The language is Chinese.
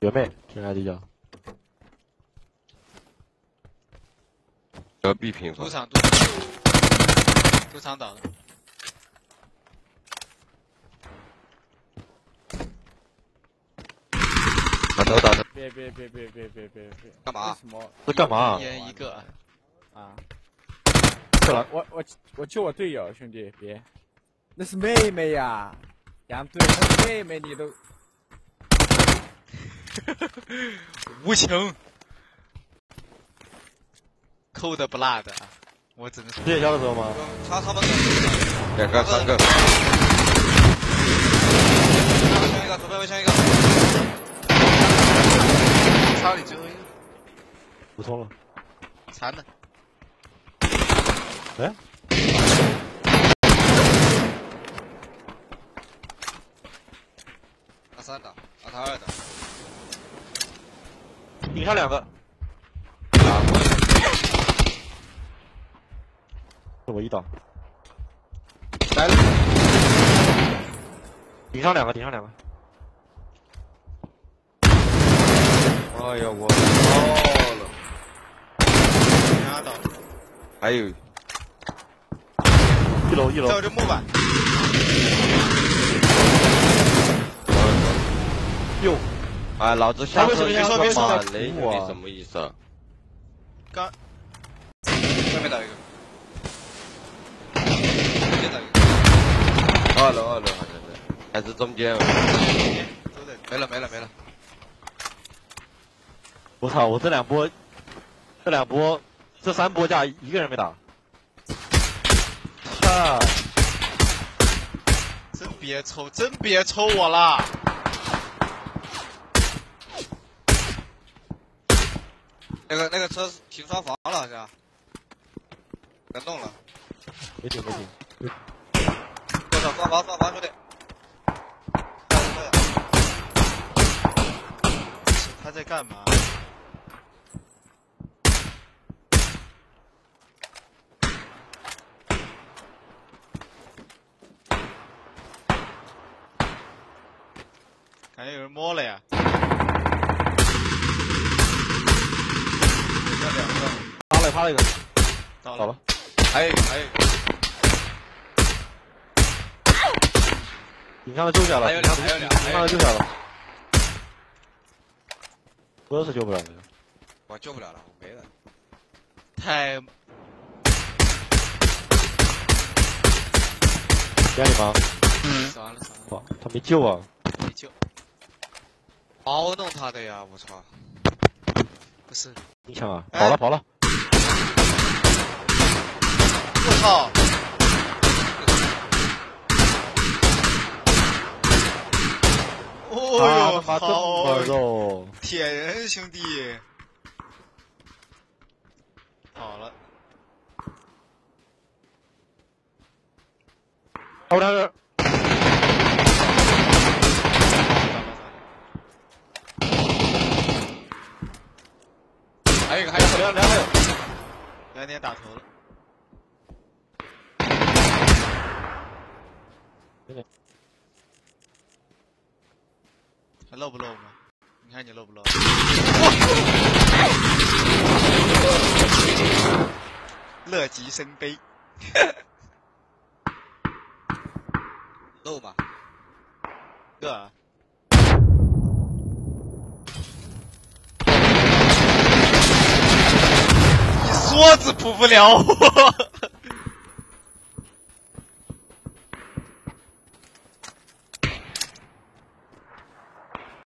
学妹，天涯地角。要 B 平方。赌场倒了。打头。别！干嘛？这干嘛？一人一个。啊。是了，我救我队友，兄弟别。那是妹妹呀，杨队，那是妹妹你都。 无情 ，cold blood， 我只能说。夜宵的时候吗？他们2个3个。左边一个，左边围墙一个。操你最后一个。补充了。残的。哎。2-3打，2-2打。 顶上2个，是我一档，来了，顶上两个，哎呀我操了，压倒，还有，一楼，照着木板，右。 哎，老子下车你说马雷，你什么意思啊？刚，外面打一个，中间打一个，2楼好像是，还是中间？没了。我操！我这3波架一个人没打，操！真别抽我啦！ 那个车停双房了，好像敢动了，没停。我操，双房兄弟，干什么呀？他在干嘛？感觉有人摸了呀！ 趴了一个，倒了，还有，顶上的救下了，还有2，顶上的救下了，我是救不了的，我救不了了，我没了，太，家里吗？死完了，哇，他没救啊，毛弄他的呀，我操，不是，你想啊，跑了。 操！哦呦，好铁人兄弟，好了。后边是。还有2个，2点打头了。 还漏不漏吗？你看你漏不漏？乐极生悲，漏吧？哥，你梭子补不了我。